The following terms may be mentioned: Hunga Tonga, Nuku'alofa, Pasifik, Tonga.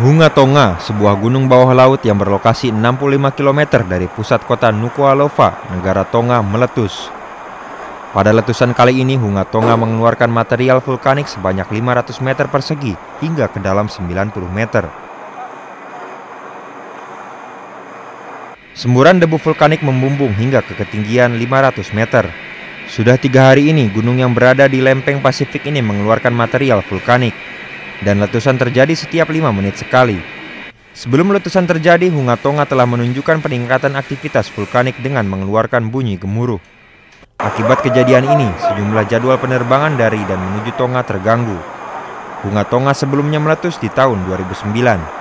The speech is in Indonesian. Hunga Tonga, sebuah gunung bawah laut yang berlokasi 65 km dari pusat kota Nuku'alofa, negara Tonga, meletus. Pada letusan kali ini, Hunga Tonga mengeluarkan material vulkanik sebanyak 500 meter persegi hingga ke dalam 90 meter. Semburan debu vulkanik membumbung hingga ke ketinggian 500 meter. Sudah 3 hari ini, gunung yang berada di lempeng Pasifik ini mengeluarkan material vulkanik. Dan letusan terjadi setiap 5 menit sekali. Sebelum letusan terjadi, Hunga Tonga telah menunjukkan peningkatan aktivitas vulkanik dengan mengeluarkan bunyi gemuruh. Akibat kejadian ini, sejumlah jadwal penerbangan dari dan menuju Tonga terganggu. Hunga Tonga sebelumnya meletus di tahun 2009.